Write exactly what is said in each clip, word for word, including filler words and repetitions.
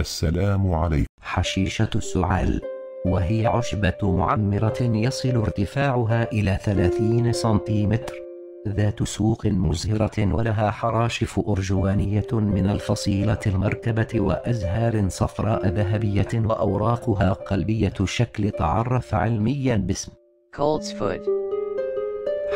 السلام عليكم. حشيشة السعال، وهي عشبة معمرة يصل ارتفاعها إلى ثلاثين سنتيمتر، ذات سوق مزهرة ولها حراشف أرجوانية من الفصيلة المركبة وأزهار صفراء ذهبية وأوراقها قلبية الشكل. تعرف علميا باسم Coltsfoot.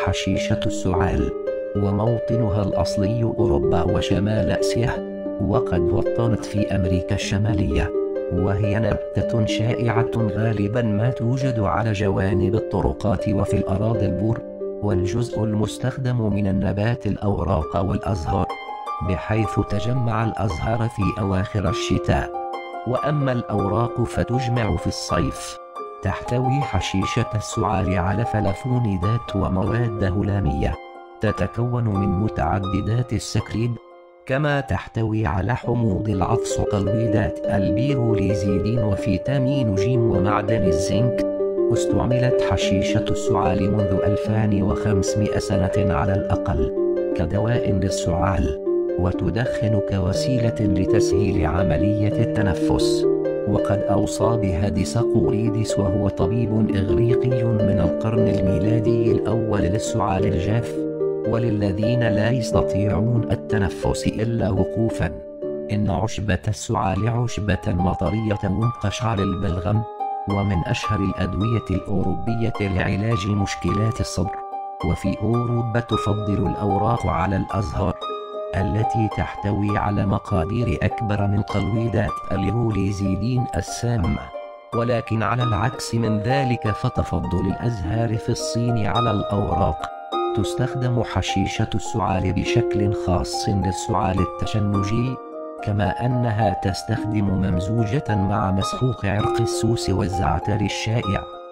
حشيشة السعال وموطنها الأصلي أوروبا وشمال آسيا، وقد وطنت في أمريكا الشمالية، وهي نبتة شائعة غالبا ما توجد على جوانب الطرقات وفي الأراضي البور، والجزء المستخدم من النبات الأوراق والأزهار، بحيث تجمع الأزهار في أواخر الشتاء، وأما الأوراق فتجمع في الصيف. تحتوي حشيشة السعال على فلافونيدات ومواد هلامية تتكون من متعددات السكريد، كما تحتوي على حموض العطس وتلويدات البيروليزيدين وفيتامين ج ومعدن الزنك. استعملت حشيشة السعال منذ ألفين وخمسمائة سنة على الأقل كدواء للسعال، وتدخن كوسيلة لتسهيل عملية التنفس، وقد أوصى بها ديسقوريدس وهو طبيب إغريقي من القرن الميلادي الأول للسعال الجاف، وللذين لا يستطيعون التنفس إلا وقوفا. إن عشبة السعال عشبة مطرية من قشعر البلغم، ومن أشهر الأدوية الأوروبية لعلاج مشكلات الصدر، وفي أوروبا تفضل الأوراق على الأزهار التي تحتوي على مقادير أكبر من قلويدات البيروليزيدين السامة، ولكن على العكس من ذلك فتفضل الأزهار في الصين على الأوراق. تستخدم حشيشة السعال بشكل خاص للسعال التشنجي، كما أنها تستخدم ممزوجة مع مسحوق عرق السوس والزعتر الشائع.